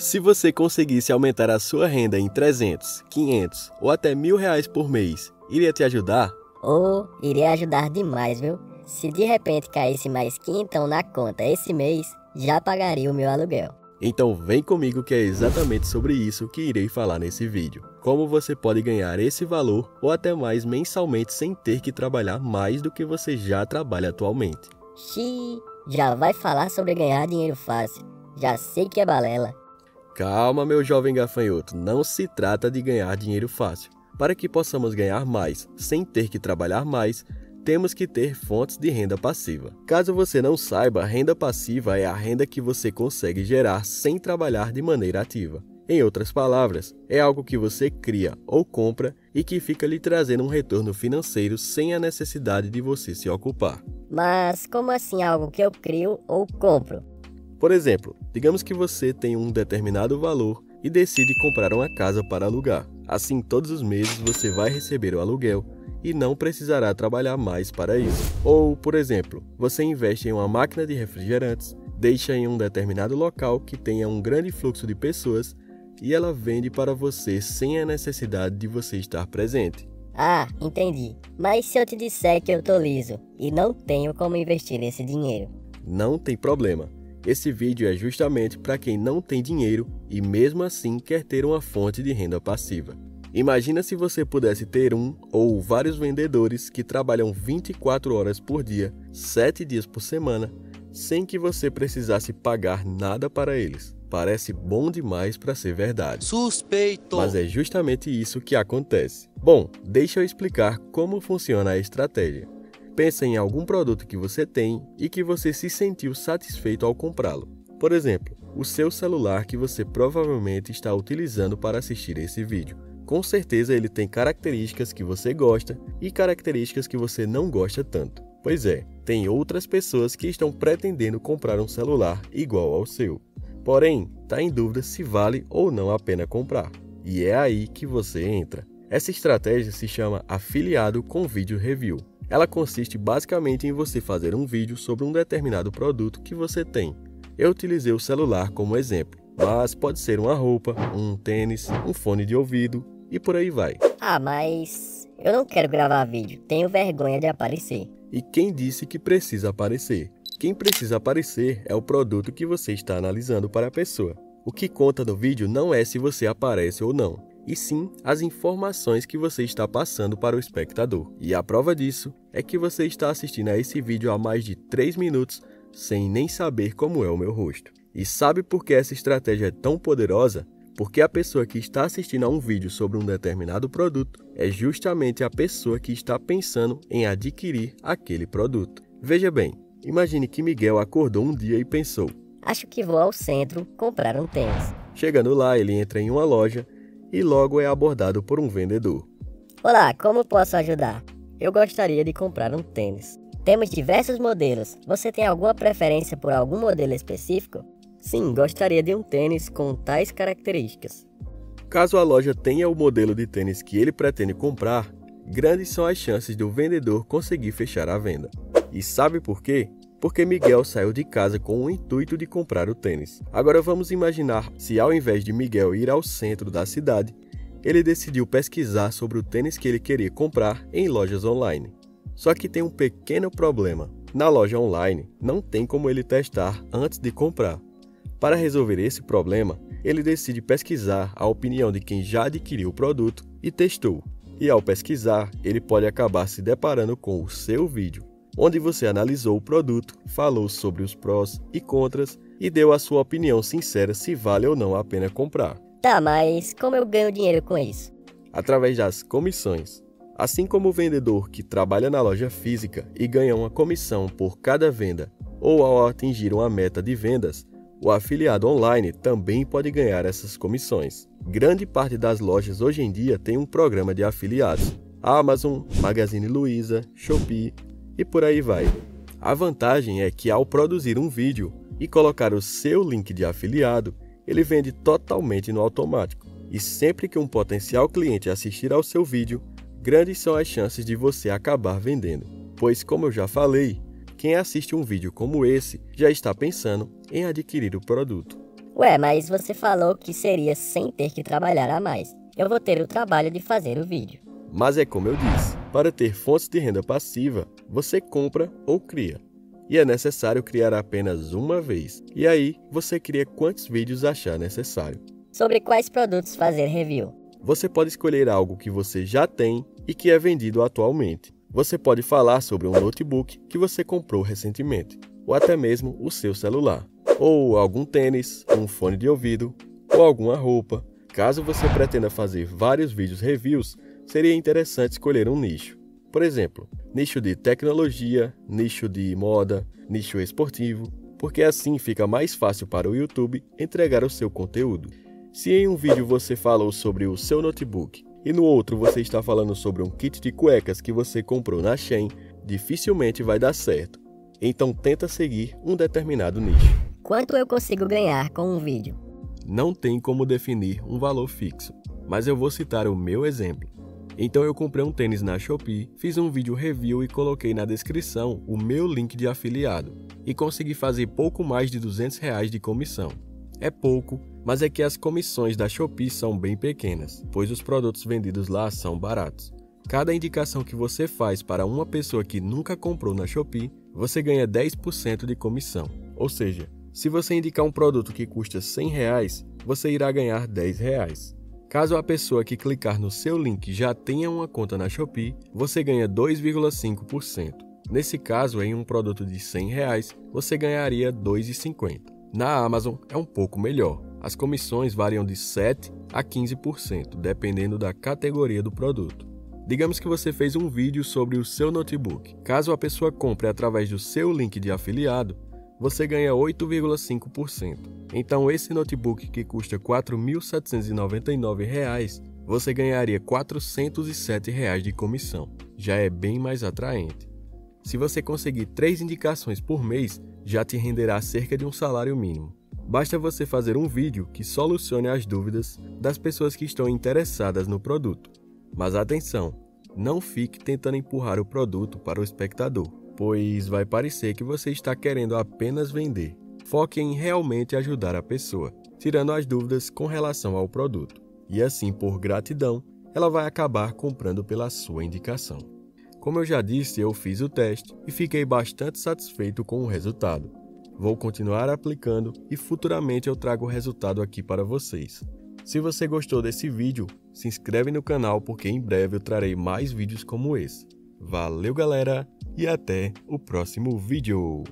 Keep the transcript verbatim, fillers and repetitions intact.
Se você conseguisse aumentar a sua renda em trezentos, quinhentos ou até mil reais por mês, iria te ajudar? Oh, iria ajudar demais, viu? Se de repente caísse mais quinhentão na conta esse mês, já pagaria o meu aluguel. Então vem comigo que é exatamente sobre isso que irei falar nesse vídeo. Como você pode ganhar esse valor ou até mais mensalmente sem ter que trabalhar mais do que você já trabalha atualmente. Xiii, já vai falar sobre ganhar dinheiro fácil. Já sei que é balela. Calma, meu jovem gafanhoto, não se trata de ganhar dinheiro fácil. Para que possamos ganhar mais sem ter que trabalhar mais, temos que ter fontes de renda passiva. Caso você não saiba, renda passiva é a renda que você consegue gerar sem trabalhar de maneira ativa. Em outras palavras, é algo que você cria ou compra e que fica lhe trazendo um retorno financeiro sem a necessidade de você se ocupar. Mas como assim algo que eu crio ou compro? Por exemplo, digamos que você tem um determinado valor e decide comprar uma casa para alugar. Assim, todos os meses você vai receber o aluguel e não precisará trabalhar mais para isso. Ou, por exemplo, você investe em uma máquina de refrigerantes, deixa em um determinado local que tenha um grande fluxo de pessoas e ela vende para você sem a necessidade de você estar presente. Ah, entendi. Mas se eu te disser que eu tô liso e não tenho como investir esse dinheiro? Não tem problema. Esse vídeo é justamente para quem não tem dinheiro e mesmo assim quer ter uma fonte de renda passiva. Imagina se você pudesse ter um ou vários vendedores que trabalham vinte e quatro horas por dia, sete dias por semana, sem que você precisasse pagar nada para eles. Parece bom demais para ser verdade. Suspeito! Mas é justamente isso que acontece. Bom, deixa eu explicar como funciona a estratégia. Pensa em algum produto que você tem e que você se sentiu satisfeito ao comprá-lo. Por exemplo, o seu celular que você provavelmente está utilizando para assistir esse vídeo. Com certeza ele tem características que você gosta e características que você não gosta tanto. Pois é, tem outras pessoas que estão pretendendo comprar um celular igual ao seu. Porém, está em dúvida se vale ou não a pena comprar. E é aí que você entra. Essa estratégia se chama afiliado com vídeo review. Ela consiste basicamente em você fazer um vídeo sobre um determinado produto que você tem. Eu utilizei o celular como exemplo, mas pode ser uma roupa, um tênis, um fone de ouvido e por aí vai. Ah, mas eu não quero gravar vídeo, tenho vergonha de aparecer. E quem disse que precisa aparecer? Quem precisa aparecer é o produto que você está analisando para a pessoa. O que conta no vídeo não é se você aparece ou não, e sim as informações que você está passando para o espectador. E a prova disso é que você está assistindo a esse vídeo há mais de três minutos sem nem saber como é o meu rosto. E sabe por que essa estratégia é tão poderosa? Porque a pessoa que está assistindo a um vídeo sobre um determinado produto é justamente a pessoa que está pensando em adquirir aquele produto. Veja bem, imagine que Miguel acordou um dia e pensou: acho que vou ao centro comprar um tênis. Chegando lá, ele entra em uma loja e logo é abordado por um vendedor. Olá, como posso ajudar? Eu gostaria de comprar um tênis. Temos diversos modelos. Você tem alguma preferência por algum modelo específico? Sim, gostaria de um tênis com tais características. Caso a loja tenha o modelo de tênis que ele pretende comprar, grandes são as chances do vendedor conseguir fechar a venda. E sabe por quê? Porque Miguel saiu de casa com o intuito de comprar o tênis. Agora vamos imaginar se ao invés de Miguel ir ao centro da cidade, ele decidiu pesquisar sobre o tênis que ele queria comprar em lojas online. Só que tem um pequeno problema. Na loja online, não tem como ele testar antes de comprar. Para resolver esse problema, ele decide pesquisar a opinião de quem já adquiriu o produto e testou. E ao pesquisar, ele pode acabar se deparando com o seu vídeo, onde você analisou o produto, falou sobre os prós e contras e deu a sua opinião sincera se vale ou não a pena comprar. Tá, mas como eu ganho dinheiro com isso? Através das comissões. Assim como o vendedor que trabalha na loja física e ganha uma comissão por cada venda ou ao atingir uma meta de vendas, o afiliado online também pode ganhar essas comissões. Grande parte das lojas hoje em dia tem um programa de afiliados. Amazon, Magazine Luiza, Shopee e por aí vai. A vantagem é que ao produzir um vídeo e colocar o seu link de afiliado, ele vende totalmente no automático. E sempre que um potencial cliente assistir ao seu vídeo, grandes são as chances de você acabar vendendo. Pois, como eu já falei, quem assiste um vídeo como esse já está pensando em adquirir o produto. Ué, mas você falou que seria sem ter que trabalhar a mais. Eu vou ter o trabalho de fazer o vídeo. Mas é como eu disse, para ter fontes de renda passiva, você compra ou cria. E é necessário criar apenas uma vez. E aí, você cria quantos vídeos achar necessário. Sobre quais produtos fazer review? Você pode escolher algo que você já tem e que é vendido atualmente. Você pode falar sobre um notebook que você comprou recentemente, ou até mesmo o seu celular, ou algum tênis, um fone de ouvido, ou alguma roupa. Caso você pretenda fazer vários vídeos reviews, seria interessante escolher um nicho. Por exemplo, nicho de tecnologia, nicho de moda, nicho esportivo, porque assim fica mais fácil para o YouTube entregar o seu conteúdo. Se em um vídeo você falou sobre o seu notebook e no outro você está falando sobre um kit de cuecas que você comprou na Shein, dificilmente vai dar certo. Então tenta seguir um determinado nicho. Quanto eu consigo ganhar com um vídeo? Não tem como definir um valor fixo, mas eu vou citar o meu exemplo. Então eu comprei um tênis na Shopee, fiz um vídeo review e coloquei na descrição o meu link de afiliado e consegui fazer pouco mais de duzentos reais de comissão. É pouco, mas é que as comissões da Shopee são bem pequenas, pois os produtos vendidos lá são baratos. Cada indicação que você faz para uma pessoa que nunca comprou na Shopee, você ganha dez por cento de comissão. Ou seja, se você indicar um produto que custa cem reais, você irá ganhar dez reais. Caso a pessoa que clicar no seu link já tenha uma conta na Shopee, você ganha dois vírgula cinco por cento. Nesse caso, em um produto de cem reais, você ganharia dois vírgula cinquenta. Na Amazon, é um pouco melhor. As comissões variam de sete a quinze por cento, dependendo da categoria do produto. Digamos que você fez um vídeo sobre o seu notebook. Caso a pessoa compre através do seu link de afiliado, você ganha oito vírgula cinco por cento. Então esse notebook que custa quatro mil setecentos e noventa e nove reais, você ganharia quatrocentos e sete reais de comissão. Já é bem mais atraente. Se você conseguir três indicações por mês, já te renderá cerca de um salário mínimo. Basta você fazer um vídeo que solucione as dúvidas das pessoas que estão interessadas no produto. Mas atenção, não fique tentando empurrar o produto para o espectador, pois vai parecer que você está querendo apenas vender. Foque em realmente ajudar a pessoa, tirando as dúvidas com relação ao produto. E assim, por gratidão, ela vai acabar comprando pela sua indicação. Como eu já disse, eu fiz o teste e fiquei bastante satisfeito com o resultado. Vou continuar aplicando e futuramente eu trago o resultado aqui para vocês. Se você gostou desse vídeo, se inscreve no canal porque em breve eu trarei mais vídeos como esse. Valeu, galera! E até o próximo vídeo!